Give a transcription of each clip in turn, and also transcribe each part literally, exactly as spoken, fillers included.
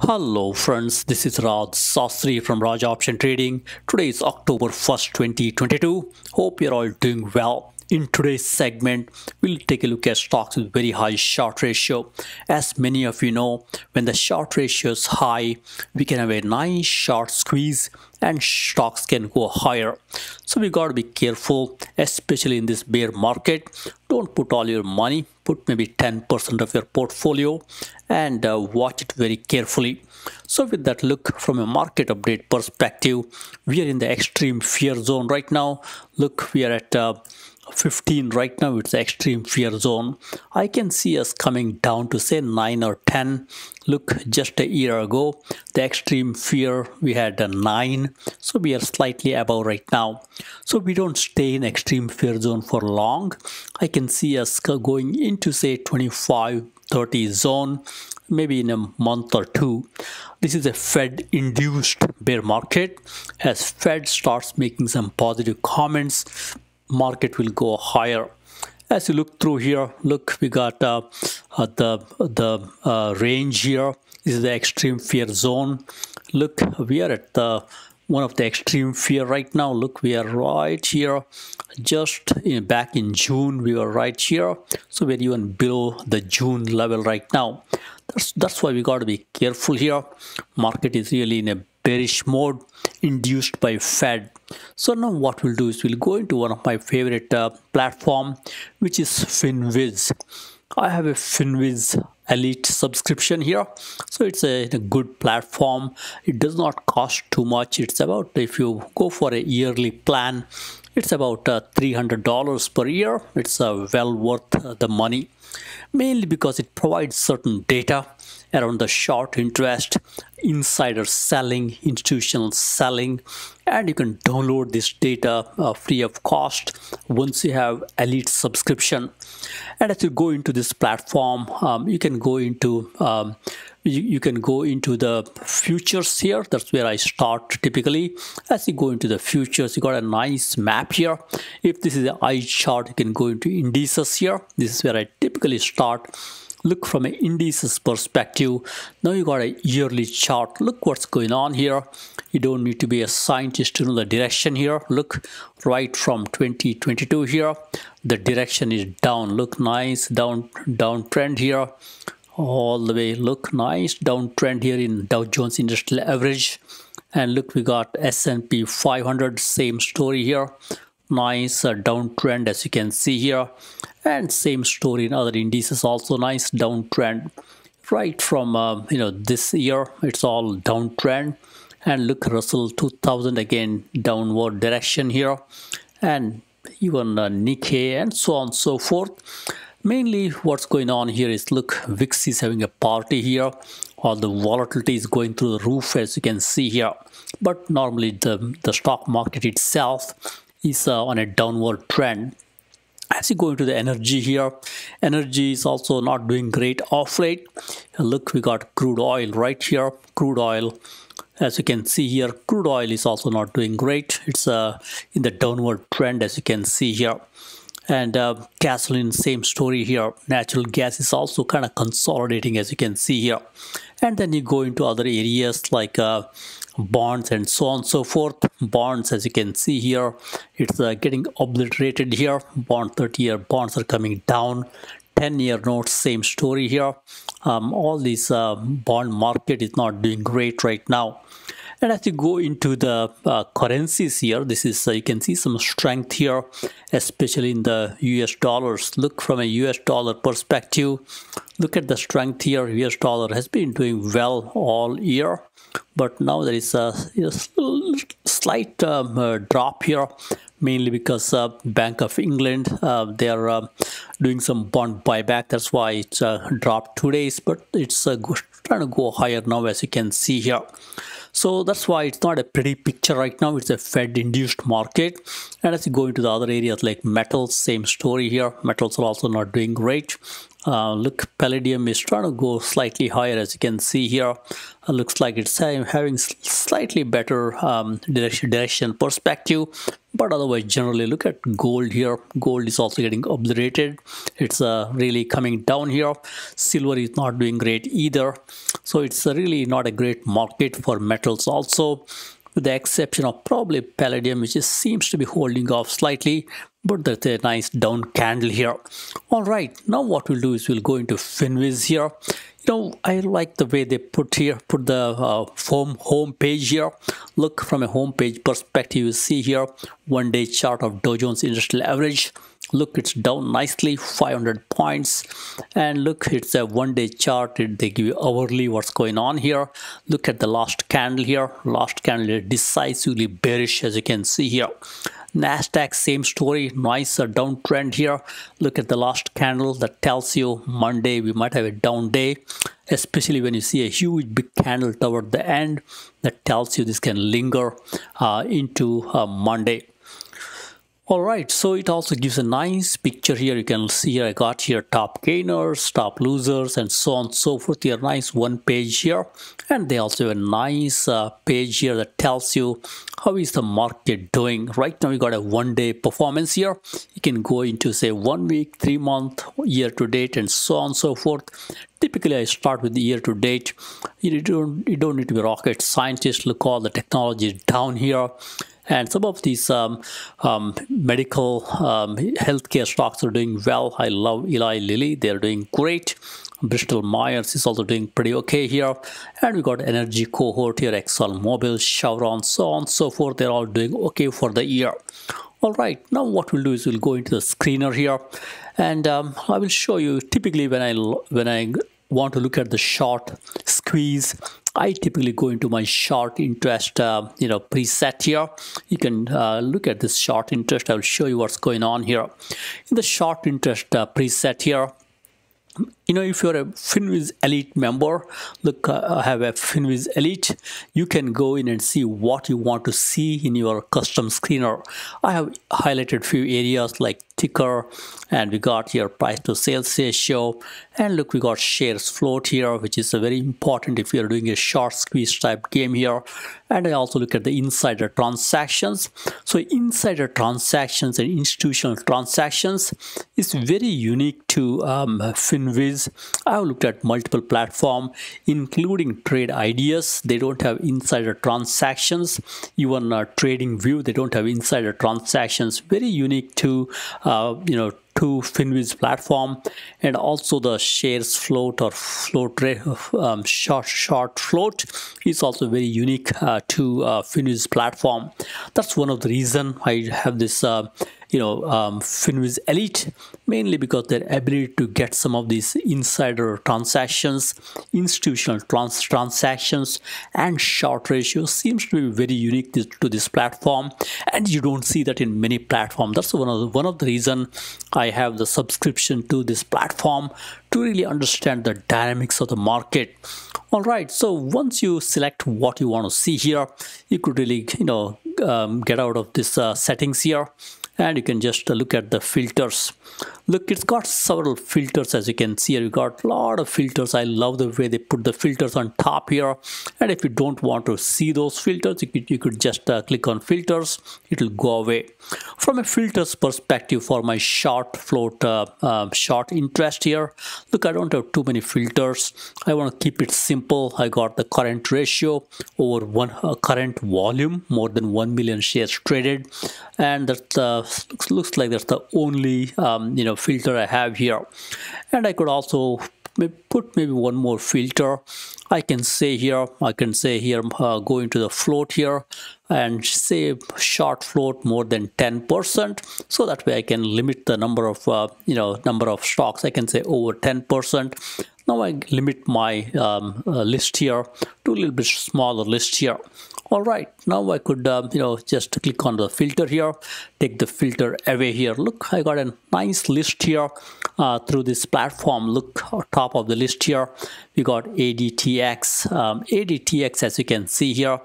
Hello friends, this is Raj Sastry from Raj Option Trading. Today is October first twenty twenty-two. Hope you're all doing well. In today's segment, we'll take a look at stocks with very high short ratio. As many of you know, when the short ratio is high, we can have a nice short squeeze and stocks can go higher. So we got to be careful, especially in this bear market. Don't put all your money, put maybe ten percent of your portfolio and uh, watch it very carefully. So with that look from a market update perspective, we are in the extreme fear zone right now. Look, we are at uh, fifteen right now. It's the extreme fear zone. I can see us coming down to say nine or ten. Look, just a year ago, the extreme fear, we had a nine. So we are slightly above right now. So we don't stay in extreme fear zone for long. I can see us going into say twenty-five, thirty zone, maybe in a month or two. This is a Fed induced bear market. As Fed starts making some positive comments, market will go higher. As you look through here, look, we got uh, uh, the the uh, range here. This is the extreme fear zone. Look, we are at the one of the extreme fear right now. Look, we are right here. Just in, back in June, we were right here. So we're even below the June level right now. That's that's why we got to be careful here. Market is really in a bearish mode induced by Fed. So now what we'll do is we'll go into one of my favorite uh, platform, which is Finviz. I have a Finviz Elite subscription here. So it's a, a good platform. It does not cost too much. It's about, if you go for a yearly plan, it's about uh, three hundred dollars per year. It's uh, well worth uh, the money, mainly because it provides certain data around the short interest, insider selling, institutional selling, and you can download this data uh, free of cost once you have Elite subscription. And as you go into this platform, um, you can go into um, you, you can go into the futures here. That's where I start typically. As you go into the futures, you got a nice map here. If this is an eye chart, you can go into indices here. This is where I typically start. Look, from an indices perspective, now you got a yearly chart. Look what's going on here. You don't need to be a scientist to know the direction here. Look, right from twenty twenty-two here, the direction is down. Look, nice down downtrend here all the way. Look, nice downtrend here in Dow Jones Industrial Average. And look, we got S and P five hundred, same story here. Nice uh, downtrend, as you can see here. And same story in other indices, also nice downtrend. Right from, uh, you know, this year, it's all downtrend. And look, Russell two thousand, again, downward direction here. And even uh, Nikkei and so on and so forth. Mainly what's going on here is, look, V I X is having a party here. All the volatility is going through the roof, as you can see here. But normally the, the stock market itself is uh, on a downward trend. As you go into the energy here, energy is also not doing great off late. Look, we got crude oil right here. Crude oil, as you can see here, crude oil is also not doing great. It's uh, in the downward trend, as you can see here. And uh, gasoline, same story here. Natural gas is also kind of consolidating, as you can see here. And then you go into other areas like uh, bonds and so on and so forth. Bonds, as you can see here, it's uh, getting obliterated here. Bond thirty-year bonds are coming down. ten-year notes, same story here. Um, all this uh, bond market is not doing great right now. And as you go into the uh, currencies here, this is uh, you can see some strength here, especially in the U S dollars. Look, from a U S dollar perspective, look at the strength here. U S dollar has been doing well all year, but now there is a, a slight um, uh, drop here, mainly because uh, Bank of England, uh, they are uh, doing some bond buyback. That's why it's uh, dropped two days, but it's uh, trying to go higher now, as you can see here. So that's why it's not a pretty picture right now. It's a Fed-induced market. And as you go into the other areas like metals, same story here. Metals are also not doing great. Uh, look, palladium is trying to go slightly higher, as you can see here. Uh, looks like it's having slightly better um, direction, direction perspective, but otherwise generally look at gold here. Gold is also getting obliterated. It's uh, really coming down here. Silver is not doing great either, so it's uh, really not a great market for metals also, with the exception of probably palladium, which just seems to be holding off slightly. But that's a nice down candle here. All right, now what we'll do is we'll go into Finviz here. You know, I like the way they put here, put the uh, home, home page here. Look, from a home page perspective, you see here one day chart of Dow Jones Industrial Average. Look, it's down nicely, five hundred points. And look, it's a one day chart. They give you hourly what's going on here. Look at the last candle here. Last candle decisively bearish, as you can see here. Nasdaq, same story, nice uh, downtrend here. Look at the last candle that tells you Monday we might have a down day, especially when you see a huge big candle toward the end. That tells you this can linger uh, into uh, Monday. All right, so it also gives a nice picture here. You can see here I got here top gainers, top losers, and so on and so forth. Here, nice one page here, and they also have a nice uh, page here that tells you how is the market doing right now. We got a one-day performance here. You can go into say one week, three month, year to date, and so on and so forth. Typically, I start with the year to date. You don't you don't need to be a rocket scientist. Look, all the technology is down here. And some of these um, um, medical um, healthcare stocks are doing well. I love Eli Lilly. They're doing great. Bristol Myers is also doing pretty okay here. And we got energy cohort here, ExxonMobil, Chevron, so on, so forth. They're all doing okay for the year. All right, now what we'll do is we'll go into the screener here. And um, I will show you typically when I, when I want to look at the short squeeze, I typically go into my short interest, uh, you know, preset here. You can uh, look at this short interest. I'll show you what's going on here. In the short interest uh, preset here, you know, if you're a Finviz Elite member, look, uh, I have a Finviz Elite. You can go in and see what you want to see in your custom screener. I have highlighted few areas like ticker, and we got here price to sales ratio, and look, we got shares float here, which is a very important if you're doing a short squeeze type game here. And I also look at the insider transactions. So insider transactions and institutional transactions is very unique to um, Finviz. I've looked at multiple platforms, including Trade Ideas. They don't have insider transactions. Even uh, TradingView, they don't have insider transactions. Very unique to uh, you know, to Finviz platform. And also the shares float or float rate, um, short short float is also very unique uh, to uh, Finviz platform. That's one of the reason I have this uh, you know um, Finviz Elite, mainly because their ability to get some of these insider transactions, institutional trans transactions, and short ratio seems to be very unique to, to this platform, and you don't see that in many platforms. That's one of the, one of the reason I have the subscription to this platform, to really understand the dynamics of the market. All right, so once you select what you want to see here, you could really you know um, get out of this uh, settings here. And you can just look at the filters. Look, it's got several filters, as you can see. We've got a lot of filters. I love the way they put the filters on top here. And if you don't want to see those filters, you could, you could just uh, click on filters. It'll go away. From a filters perspective, for my short float, uh, uh, short interest here, look, I don't have too many filters. I want to keep it simple. I got the current ratio over one uh, current volume, more than one million shares traded. And that's uh, Looks, looks like that's the only um, you know filter I have here. And I could also put maybe one more filter. I can say here, I can say here, uh, go into the float here and say short float more than ten percent. So that way I can limit the number of uh, you know number of stocks. I can say over ten percent. Now I limit my um, uh, list here to a little bit smaller list here. All right, now I could um, you know, just click on the filter here, take the filter away here. Look, I got a nice list here uh, through this platform. Look, top of the list here, we got A D T X. Um, A D T X, as you can see here,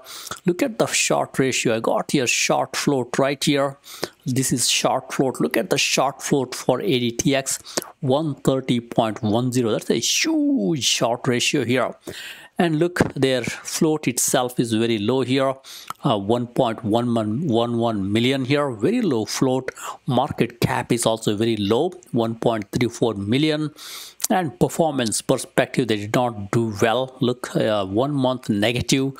look at the short ratio. I got here short float right here. This is short float. Look at the short float for A D T X, one thirty point one zero. That's a huge short ratio here. And look, their float itself is very low here, uh, one point one one million here, very low float. Market cap is also very low, one point three four million. And performance perspective, they did not do well. Look, uh, one month negative,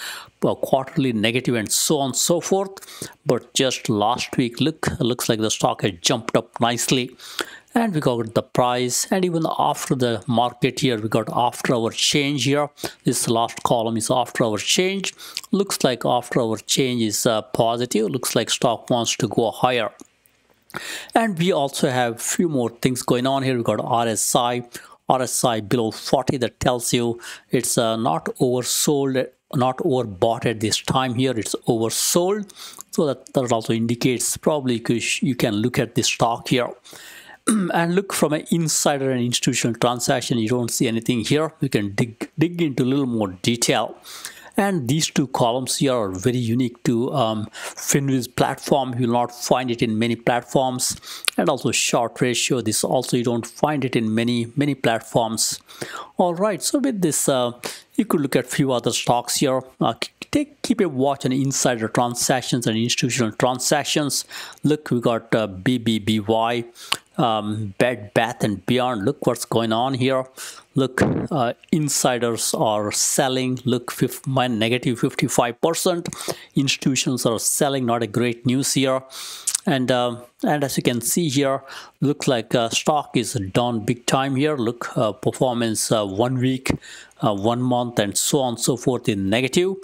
uh, quarterly negative, and so on and so forth. But just last week, look, looks like the stock had jumped up nicely. And we got the price, and even after the market here, we got after our change here. This last column is after our change. Looks like after our change is uh, positive. Looks like stock wants to go higher. And we also have few more things going on here. We got R S I, R S I below forty. That tells you it's uh, not oversold, not overbought at this time here. It's oversold, so that, that also indicates probably you can look at this stock here. And look, from an insider and institutional transaction, you don't see anything here. You can dig dig into a little more detail. And these two columns here are very unique to um, Finviz platform. You'll not find it in many platforms. And also short ratio, this also you don't find it in many, many platforms. All right, so with this, uh, you could look at few other stocks here. Uh, Take, keep a watch on insider transactions and institutional transactions. Look, we got uh, B B B Y, um, Bed Bath and Beyond. Look what's going on here. Look, uh, insiders are selling. Look, negative fifty-five percent. Institutions are selling. Not a great news here. And uh, and as you can see here, looks like uh, stock is down big time here. Look, uh, performance uh, one week, uh, one month, and so on and so forth in negative.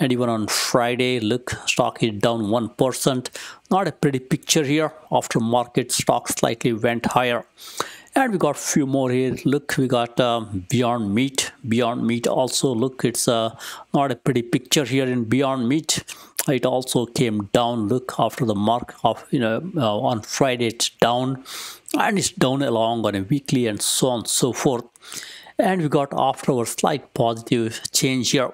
And even on Friday, look, stock is down one percent. Not a pretty picture here. After market, stock slightly went higher. And we got a few more here. Look, we got um, Beyond Meat. Beyond Meat also, look, it's uh, not a pretty picture here in Beyond Meat. It also came down. Look, after the mark of, you know, uh, on Friday, it's down. And it's down along on a weekly and so on and so forth. And we got after our slight positive change here.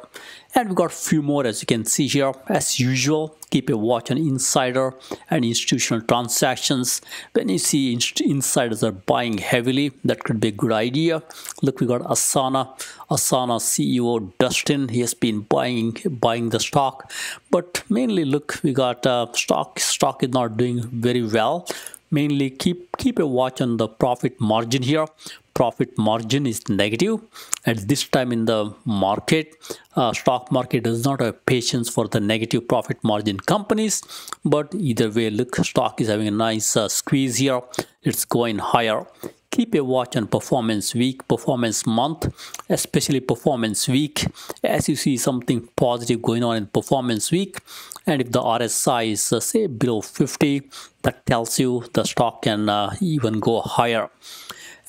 And we got few more, as you can see here. As usual, keep a watch on insider and institutional transactions. When you see insiders are buying heavily, that could be a good idea. Look, we got Asana. Asana C E O Dustin, he has been buying buying the stock. But mainly, look, we got uh, stock. Stock is not doing very well. Mainly, keep keep a watch on the profit margin here. Profit margin is negative at this time in the market. Uh, stock market does not have patience for the negative profit margin companies. But either way, look, stock is having a nice uh, squeeze here. It's going higher. Keep a watch on performance week, performance month, especially performance week. As you see something positive going on in performance week, and if the R S I is uh, say below fifty, that tells you the stock can uh, even go higher.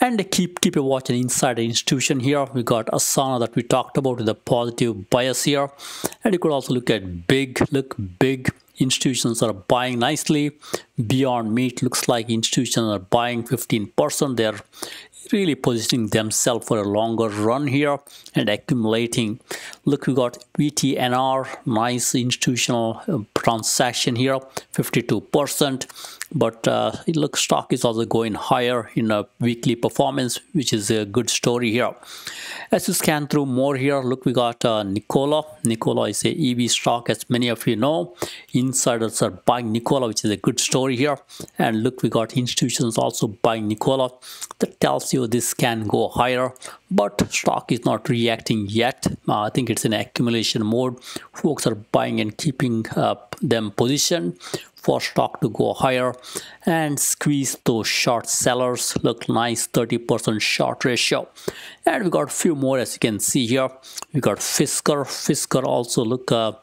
And keep keep a watch on insider institution here. We got Asana that we talked about with a positive bias here, and you could also look at big. Look, big institutions are buying nicely. Beyond Meat looks like institutions are buying fifteen percent. They're really positioning themselves for a longer run here and accumulating. Look, we got V T N R, nice institutional transaction here, fifty-two percent. But uh, it looks stock is also going higher in a weekly performance, which is a good story here. As you scan through more here, look, we got uh, Nikola. Nikola is a E V stock, as many of you know. Insiders are buying Nikola, which is a good story here. And look, we got institutions also buying Nikola. That tells you this can go higher, but stock is not reacting yet. Uh, I think it's in accumulation mode. Folks are buying and keeping uh, them positioned for stock to go higher and squeeze those short sellers. Look, nice thirty percent short ratio. And we got a few more, as you can see here. We got Fisker. Fisker also, look, uh,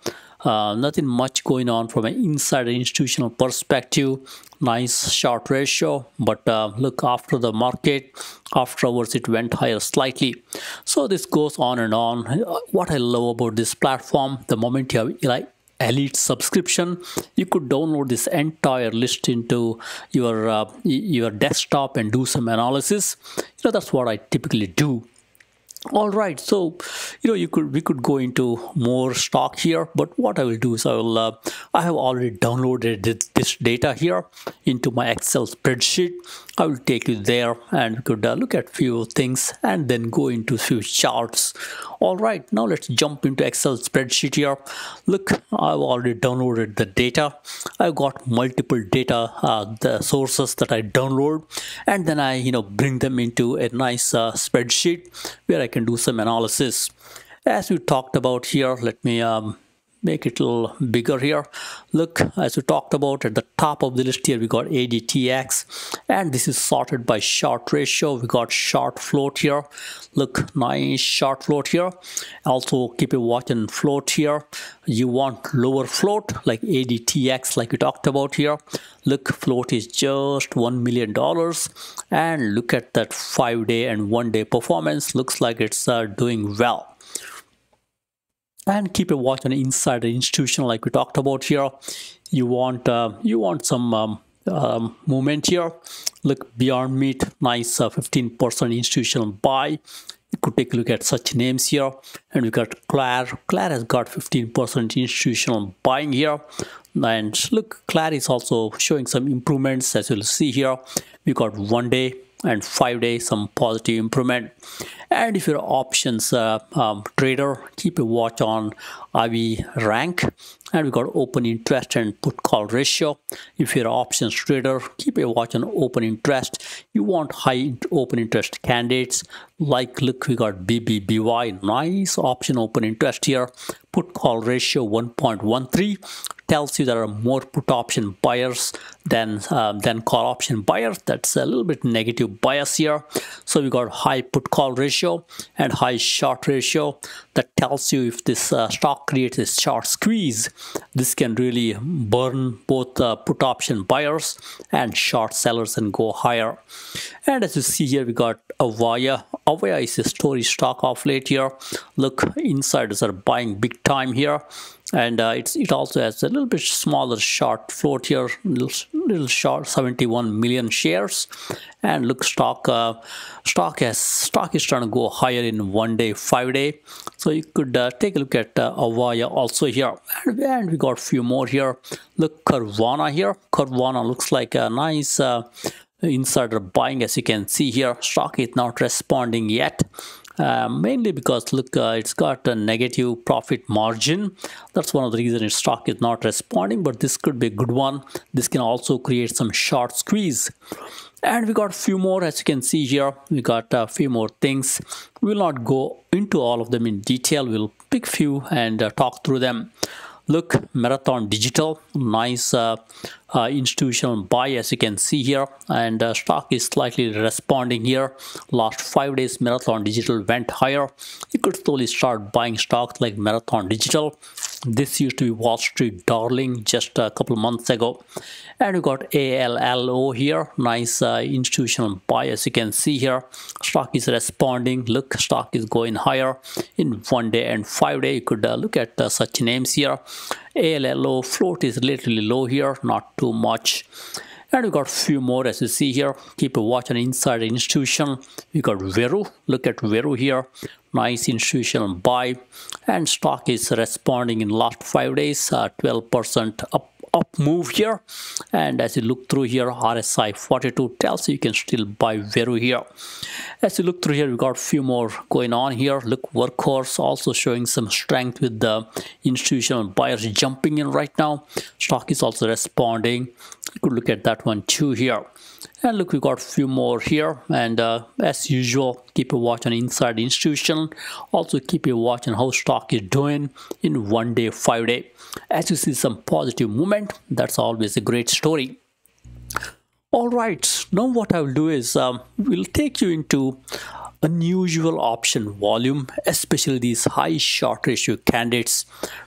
Uh, nothing much going on from an inside institutional perspective. Nice short ratio, but uh, look, after the market, afterwards it went higher slightly. So this goes on and on. What I love about this platform, the moment you have like Elite subscription, you could download this entire list into your uh, your desktop and do some analysis. You know, that's what I typically do. All right, so you know, you could we could go into more stock here, but what I will do is I will uh, I have already downloaded this, this data here into my Excel spreadsheet. I will take you there and we could uh, look at few things and then go into few charts. All right, now let's jump into Excel spreadsheet here. Look, I've already downloaded the data. I've got multiple data uh, the sources that I download, and then I you know bring them into a nice uh, spreadsheet where I can do some analysis. As we talked about here, let me um, make it a little bigger here. Look, as we talked about at the top of the list here, we got A D T X, and this is sorted by short ratio. We got short float here. Look, nice short float here. Also keep a watch and float here. You want lower float like A D T X, like we talked about here. Look, float is just one million dollars, and look at that five day and one day performance. Looks like it's uh, doing well. And keep a watch on inside the institution, like we talked about here. You want uh, you want some um, um, movement here. Look, Beyond Meat, nice uh, fifteen percent institutional buy. You could take a look at such names here. And we got Claire. Claire has got fifteen percent institutional buying here. And look, Claire is also showing some improvements, as you'll see here. We got one day and five days, some positive improvement. And if you're options uh, um, trader, keep a watch on I V rank, and we got open interest and put call ratio. If you're options trader, keep a watch on open interest. You want high open interest candidates. Like, look, we got B B B Y, nice option open interest here. Put call ratio one point one three tells you there are more put option buyers than uh, than call option buyers. That's a little bit negative bias here. So we got high put call ratio and high short ratio. That tells you if this uh, stock creates a short squeeze, this can really burn both uh, put option buyers and short sellers and go higher. And as you see here, we got Avaya. Avaya is a story stock of late here. Look, insiders are buying big time here. And uh, it's, it also has a little bit smaller short float here, little, little short, seventy-one million shares. And look, stock uh, stock has stock is trying to go higher in one day, five day. So you could uh, take a look at uh, Avaya also here. And, and we got a few more here. Look, Carvana here. Carvana looks like a nice uh, insider buying, as you can see here. Stock is not responding yet. Uh, mainly because, look, uh, it's got a negative profit margin. That's one of the reasons its stock is not responding, but this could be a good one. This can also create some short squeeze. And we got a few more, as you can see here. We got a few more things. We'll not go into all of them in detail. We'll pick few and uh, talk through them. Look, Marathon Digital, nice uh, uh, institutional buy, as you can see here, and uh, stock is slightly responding here. Last five days, Marathon Digital went higher. You could slowly start buying stocks like Marathon Digital. This used to be Wall Street darling just a couple months ago. And we got ALLO here, nice uh, institutional buy, as you can see here. Stock is responding. Look, stock is going higher in one day and five day. You could uh, look at uh, such names here. ALLO float is relatively low here, not too much. And we got a few more, as you see here. Keep a watch on inside institution. We got Veru. Look at Veru here. Nice institutional buy. And stock is responding in last five days. Uh, twelve percent up, up move here. And as you look through here, R S I forty-two tells you you can still buy Veru here. As you look through here, we got a few more going on here. Look, Workhorse also showing some strength with the institutional buyers jumping in right now. Stock is also responding. You could look at that one too here. And look, we got a few more here. And uh, as usual, keep a watch on inside institution. Also keep a watch on how stock is doing in one day, five day. As you see some positive movement, that's always a great story. All right, now what I will do is um, we'll take you into unusual option volume, especially these high short ratio candidates.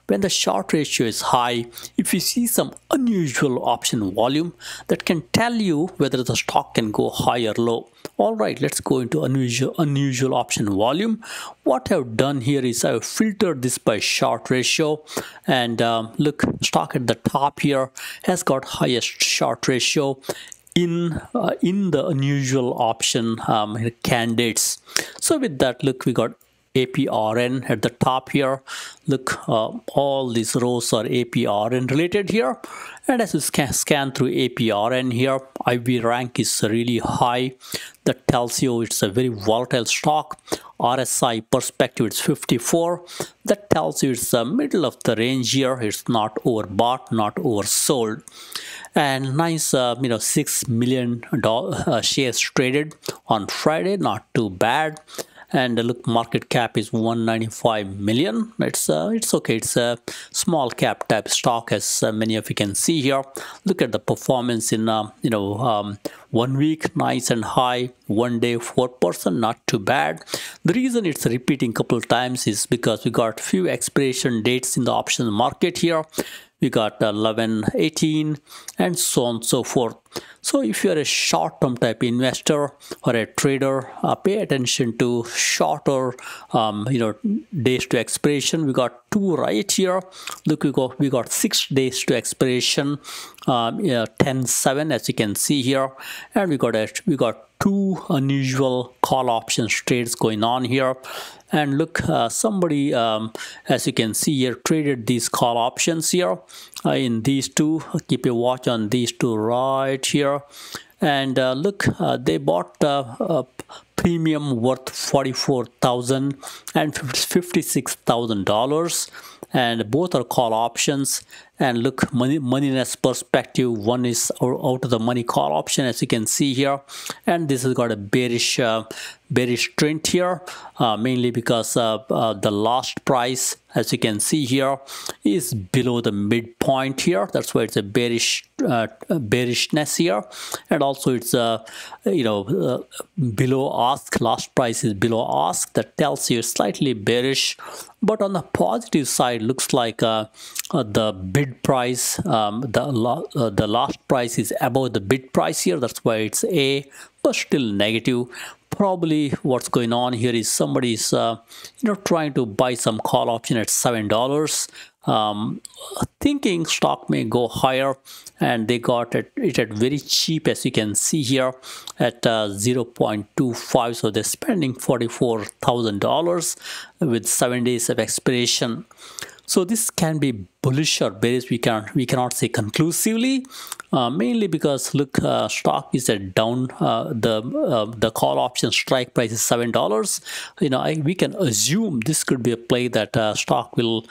When the short ratio is high, if you see some unusual option volume, that can tell you whether the stock can go high or low. All right, let's go into unusual unusual option volume. What I've done here is I've filtered this by short ratio, and um, look, stock at the top here has got highest short ratio in uh, in the unusual option um, candidates. So with that, look, we got A P R N at the top here. Look, uh, all these rows are A P R N related here, and as you scan, scan through A P R N here, I V rank is really high. That tells you it's a very volatile stock. R S I perspective, it's fifty-four. That tells you it's the middle of the range here. It's not overbought, not oversold. And nice, uh, you know, six million dollars uh, shares traded on Friday. Not too bad. And uh, look, market cap is one ninety-five million. It's uh, it's okay. It's a small cap type stock, as uh, many of you can see here. Look at the performance in uh, you know um, one week, nice and high. One day, four percent, not too bad. The reason it's repeating a couple of times is because we got few expiration dates in the option market here. We got eleven, eighteen, and so on and so forth. So if you're a short-term type investor or a trader, uh, pay attention to shorter, um, you know, days to expiration. We got two right here. Look, we got, we got six days to expiration, um, yeah, ten seven, as you can see here, and we got a, we got two unusual call options trades going on here. And look, uh, somebody, um, as you can see here, traded these call options here uh, in these two. Keep a watch on these two right here. And uh, look, uh, they bought uh, a premium worth forty-four thousand dollars and fifty-six thousand dollars. And both are call options. And look, money moneyness perspective, one is out of the money call option, as you can see here, and this has got a bearish uh, bearish trend here, uh, mainly because uh, uh, the last price, as you can see here, is below the midpoint here. That's why it's a bearish uh, bearishness here, and also it's uh, you know uh, below ask. Last price is below ask. That tells you slightly bearish, but on the positive side, looks like uh, uh, the bid price, um, the uh, the last price is above the bid price here. That's why it's A, but still negative. Probably what's going on here is somebody's uh, you know trying to buy some call option at seven dollars, um, thinking stock may go higher, and they got it, it at very cheap, as you can see here, at uh, zero point two five. So they're spending forty-four thousand dollars with seven days of expiration. So this can be bullish or bearish. We can we cannot say conclusively, uh, mainly because look, uh, stock is at down. Uh, the uh, the call option strike price is seven dollars. You know, I, we can assume this could be a play that uh, stock will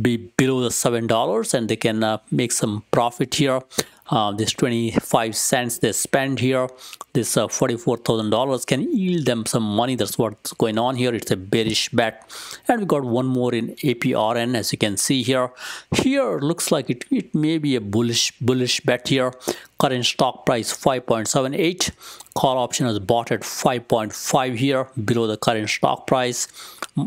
be below the seven dollars, and they can uh, make some profit here. Uh, this twenty-five cents they spend here, this uh, forty-four thousand dollars can yield them some money. That's what's going on here. It's a bearish bet. And we got one more in A P R N, as you can see here. Here looks like it, it may be a bullish bullish bet here. Current stock price five point seven eight. Call option is bought at five point five here, below the current stock price,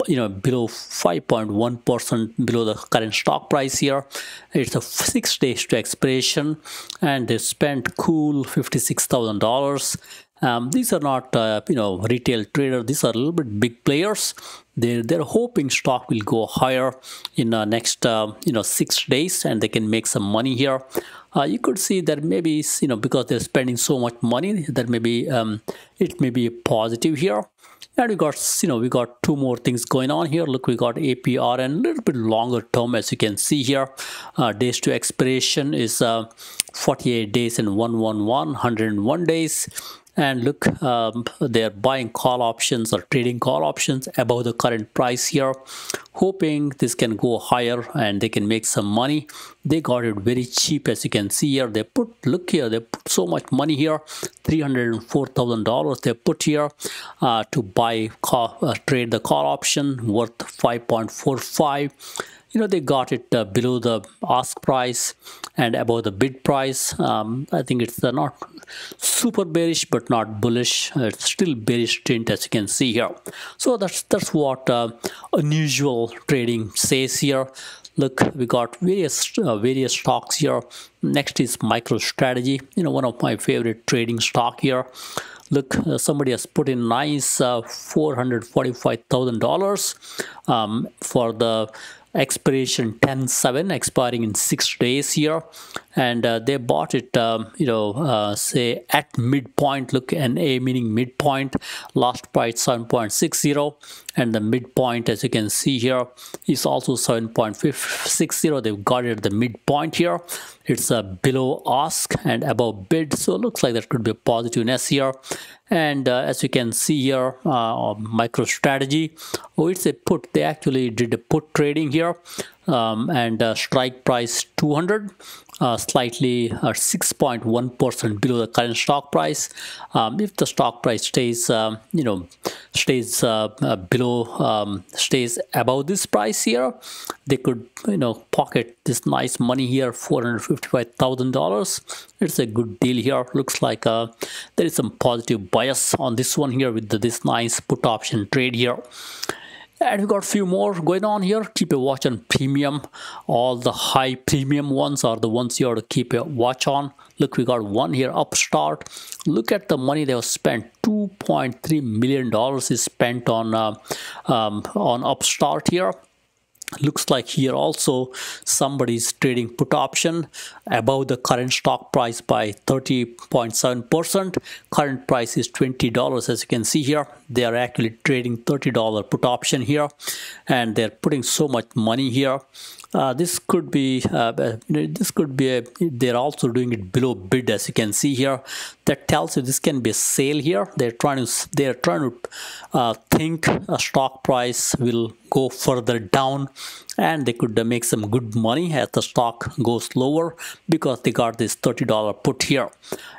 you know, below five point one percent below the current stock price here. It's a six days to expiration, and they spent cool fifty-six thousand dollars. Um, these are not, uh, you know, retail traders. These are a little bit big players. They're, they're hoping stock will go higher in the uh, next, uh, you know, six days, and they can make some money here. Uh, you could see that maybe, you know, because they're spending so much money, that maybe um, it may be positive here. And we got, you know, we got two more things going on here. Look, we got A P R and a little bit longer term, as you can see here. Uh, days to expiration is uh, forty-eight days and one eleven, one hundred one days. And look, um, they're buying call options or trading call options above the current price here, hoping this can go higher and they can make some money. They got it very cheap, as you can see here. They put, look here, they put so much money here, three hundred four thousand dollars they put here uh, to buy, call, uh, trade the call option worth five point four five. you know, they got it uh, below the ask price and above the bid price. Um, I think it's uh, not super bearish, but not bullish. It's still bearish tint, as you can see here. So that's that's what uh, unusual trading says here. Look, we got various uh, various stocks here. Next is MicroStrategy, you know, one of my favorite trading stock here. Look, uh, somebody has put in nice uh, four hundred forty-five thousand dollars um, for the expiration ten seven, expiring in six days here, and uh, they bought it um, you know uh, say at midpoint. Look, N A meaning midpoint, last price seven point six zero, and the midpoint, as you can see here, is also seven point five six zero. They've got it at the midpoint here. It's uh, below ask and above bid, so it looks like there could be a positiveness here. And uh, as you can see here, uh, MicroStrategy, oh, it's a put. They actually did a put trading here, um, and uh, strike price two hundred, uh, slightly six point one percent uh, below the current stock price. Um, if the stock price stays, uh, you know, stays uh, uh, below, um, stays above this price here, they could, you know, pocket this nice money here, four hundred fifty-five thousand dollars. It's a good deal here. Looks like uh, there is some positive bias on this one here with the, this nice put option trade here. And we've got a few more going on here. Keep a watch on premium. All the high premium ones are the ones you ought to keep a watch on. Look, we got one here, Upstart. Look at the money they have spent. two point three million dollars is spent on uh, um, on Upstart here. Looks like here also somebody's trading put option above the current stock price by thirty point seven percent. Current price is twenty dollars, as you can see here. They are actually trading thirty dollar put option here, and they're putting so much money here. Uh, this could be, uh, this could be, a, they're also doing it below bid, as you can see here. That tells you this can be a sale here. They're trying to, they're trying to uh, think a stock price will go further down, and they could make some good money as the stock goes lower, because they got this thirty dollar put here.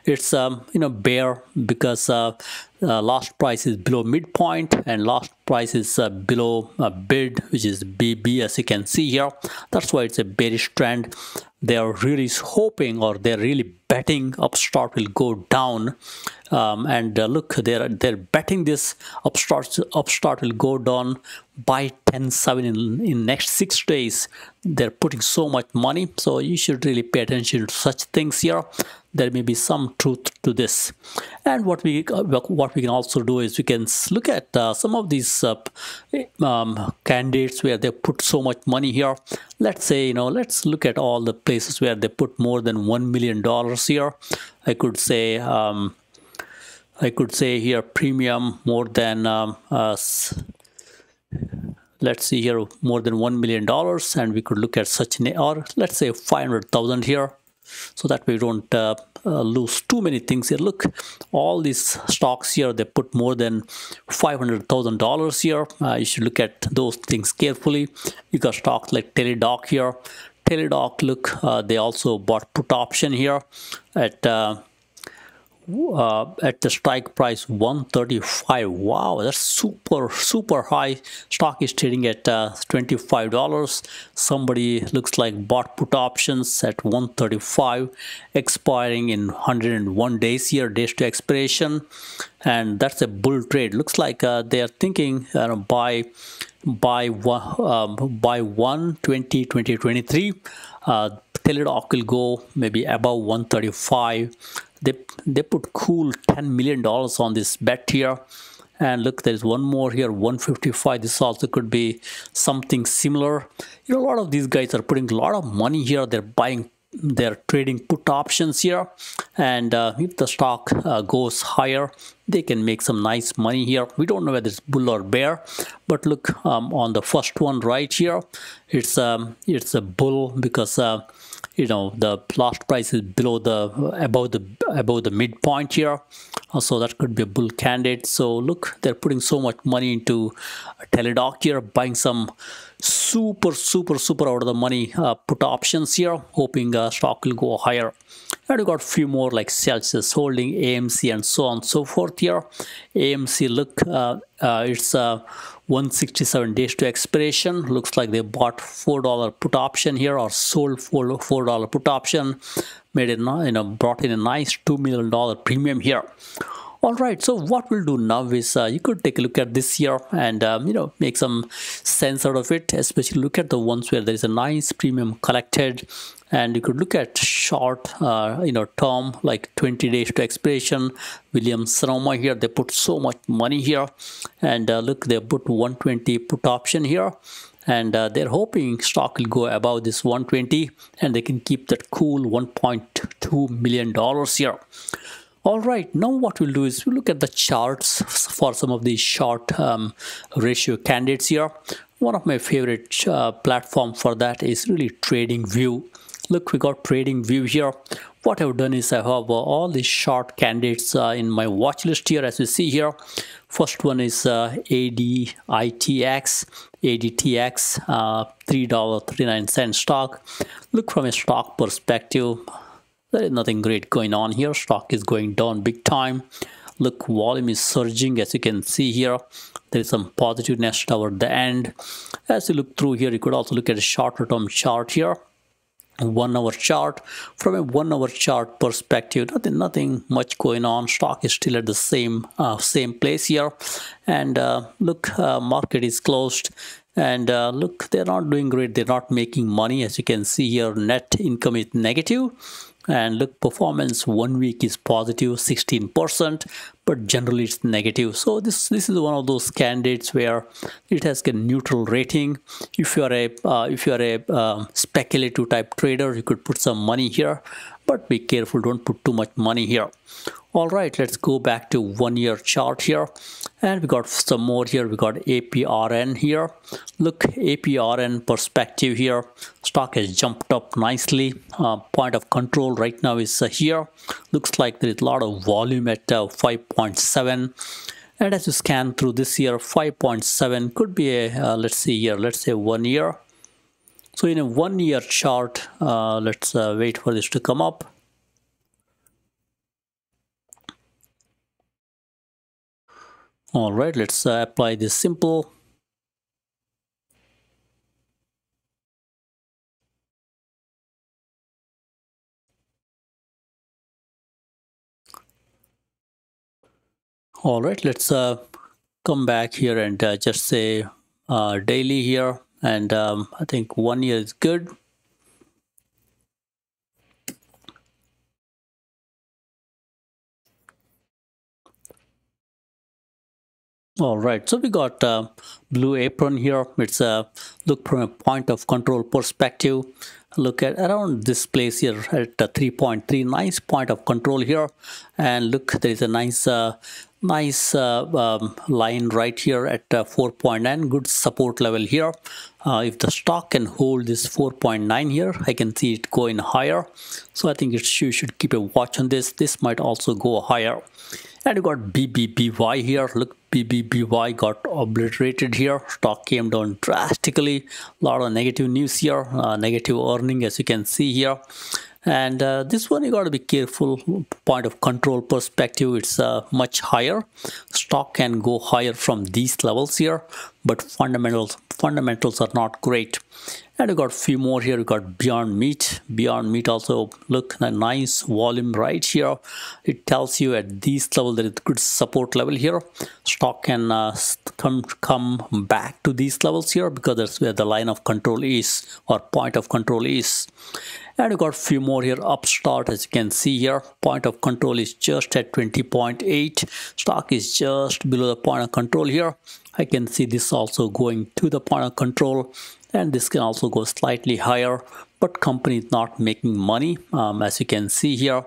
It's um, you know, bear because uh, uh, last price is below midpoint and last price is uh, below uh, bid, which is B B, as you can see here. That's why it's a bearish trend. They are really hoping, or they're really betting Upstart will go down. Um, and uh, look, they're they're betting this Upstart Upstart will go down by ten seven in in next six days. They're putting so much money, so you should really pay attention to such things here. There may be some truth to this. And what we what we can also do is we can look at uh, some of these uh, um, candidates where they put so much money here. Let's say, you know, let's look at all the places where they put more than one million dollars here. I could say um, I could say here premium more than um, uh, let's see here more than one million dollars, and we could look at such an, or let's say five hundred thousand here, so that we don't uh, uh, lose too many things here. Look, all these stocks here, they put more than five hundred thousand dollars here. Uh, you should look at those things carefully. You got stocks like Teledoc here. Teledoc, look, uh, they also bought put option here at uh, Uh, at the strike price one thirty-five. Wow, that's super super high. Stock is trading at uh, twenty-five dollars. Somebody looks like bought put options at one thirty-five, expiring in one hundred and one days here, days to expiration, and that's a bull trade. Looks like uh, they are thinking uh, buy buy um, buy one twenty twenty twenty-three. uh, Teledoc will go maybe above one thirty-five. They, they put cool ten million dollars on this bet here. And look, there's one more here, one fifty-five. This also could be something similar. You know, a lot of these guys are putting a lot of money here. They're buying, they're trading put options here. And uh, if the stock uh, goes higher, they can make some nice money here. We don't know whether it's bull or bear, but look, um, on the first one right here, it's, um, it's a bull because... Uh, you know, the last price is below the above the above the midpoint here, so that could be a bull candidate. So look, they're putting so much money into Teledoc here, buying some super super super out of the money uh, put options here, hoping uh, stock will go higher. And we got a few more like Celsius Holding, A M C, and so on and so forth here. A M C, look, uh, uh, it's uh, one sixty-seven days to expiration. Looks like they bought four dollar put option here, or sold four dollar put option, made it, you know, brought in a nice two million dollar premium here. All right, so what we'll do now is uh, you could take a look at this here and um, you know, make some sense out of it, especially look at the ones where there is a nice premium collected. And you could look at short, uh, you know, term, like twenty days to expiration. Williams Sonoma here, they put so much money here, and uh, look, they put one twenty put option here, and uh, they're hoping stock will go above this one twenty, and they can keep that cool one point two million dollars here. All right, now what we'll do is we'll look at the charts for some of these short um, ratio candidates here. One of my favorite uh, platform for that is really TradingView. Look, we got TradingView here. What I've done is I have uh, all these short candidates uh, in my watch list here, as you see here. First one is uh, A D I T X, A D T X, uh, three dollars and thirty-nine cents stock. Look, from a stock perspective, there is nothing great going on here. Stock is going down big time. Look, volume is surging, as you can see here. There is some positiveness toward the end. As you look through here, you could also look at a shorter term chart here, one hour chart. From a one hour chart perspective, nothing nothing much going on. Stock is still at the same uh, same place here, and uh, look, uh, market is closed. And uh, look, they're not doing great. They're not making money, as you can see here. Net income is negative, and look, performance one week is positive sixteen percent, but generally it's negative. So this this is one of those candidates where it has a neutral rating. If you are a uh, if you are a uh, speculative type trader, you could put some money here, but be careful, don't put too much money here. All right, let's go back to one year chart here, and we got some more here. We got A P R N here. Look, A P R N perspective here, stock has jumped up nicely. Uh, point of control right now is uh, here. Looks like there is a lot of volume at uh, five point seven, and as you scan through this year, five point seven could be a uh, let's see here, let's say one year. So in a one year chart, uh, let's uh, wait for this to come up. All right, let's uh, apply this simple. All right, let's uh, come back here and uh, just say uh, daily here. And um, I think one year is good. All right, so we got uh, Blue Apron here. It's a uh, look, from a point of control perspective, look at around this place here at uh, three point three, nice point of control here. And look, there is a nice uh, nice uh, um, line right here at uh, four point nine, good support level here. Uh, if the stock can hold this four point nine here, I can see it going higher. So I think it's, you should keep a watch on this. This might also go higher. And you got B B B Y here. Look, B B B Y got obliterated here. Stock came down drastically. A lot of negative news here, uh, negative earning, as you can see here. And uh, this one you got to be careful. Point of control perspective, it's uh, much higher. Stock can go higher from these levels here, but fundamentals fundamentals are not great. And we got a few more here. We got Beyond Meat. Beyond Meat also, look, a nice volume right here. It tells you at these level there is good support level here. Stock can uh, come come back to these levels here, because that's where the line of control is, or point of control is. And we got a few more here. Upstart, as you can see here, point of control is just at twenty point eight. Stock is just below the point of control here. I can see this also going to the point of control, and this can also go slightly higher, but company is not making money. Um, as you can see here,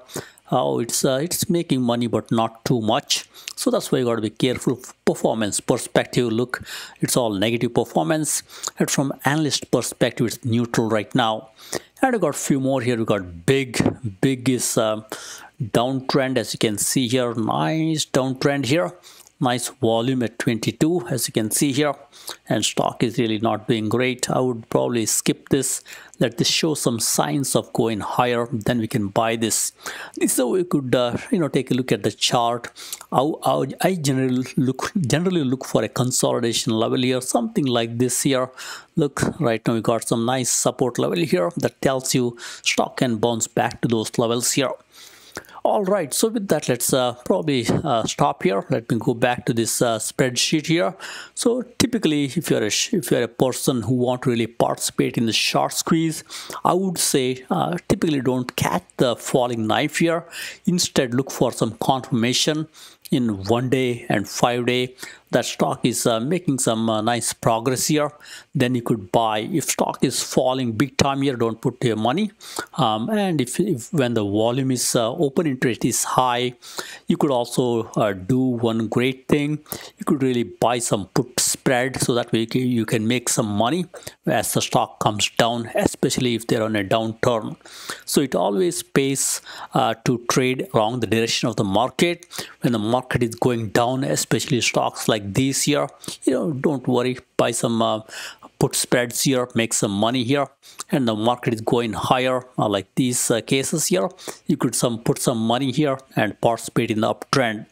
oh, it's uh, it's making money, but not too much. So that's why you got to be careful. Performance perspective, look, it's all negative performance, and from analyst perspective, it's neutral right now. And we got a few more here. We got big big is uh, downtrend, as you can see here, nice downtrend here. nice volume at twenty-two, as you can see here, and stock is really not doing great. I would probably skip this, let this show some signs of going higher, then we can buy this. So we could uh, you know, take a look at the chart. I generally look generally look for a consolidation level here, something like this here. Look, right now we got some nice support level here that tells you stock can bounce back to those levels here. All right, so with that, let's uh, probably uh, stop here. Let me go back to this uh, spreadsheet here. So typically, if you're a if you're a person who want to really participate in the short squeeze, I would say uh, typically don't catch the falling knife here. Instead, look for some confirmation in one day and five day that stock is uh, making some uh, nice progress here. Then you could buy. If stock is falling big time here, don't put your money. Um, and if, if when the volume is uh, open interest is high, you could also uh, do one great thing. You could really buy some put spread, so that way you can make some money as the stock comes down, especially if they're on a downturn. So it always pays uh, to trade along the direction of the market. When the market market is going down, especially stocks like these here, you know, don't worry, buy some uh, put spreads here, make some money here. And the market is going higher, uh, like these uh, cases here, you could some put some money here and participate in the uptrend.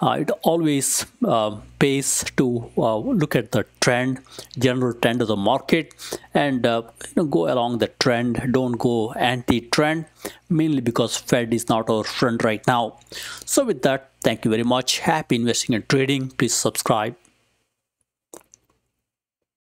Uh, it always uh, pays to uh, look at the trend, general trend of the market, and uh, you know, go along the trend. Don't go anti-trend, mainly because Fed is not our friend right now. So with that, thank you very much. Happy investing and trading. Please subscribe.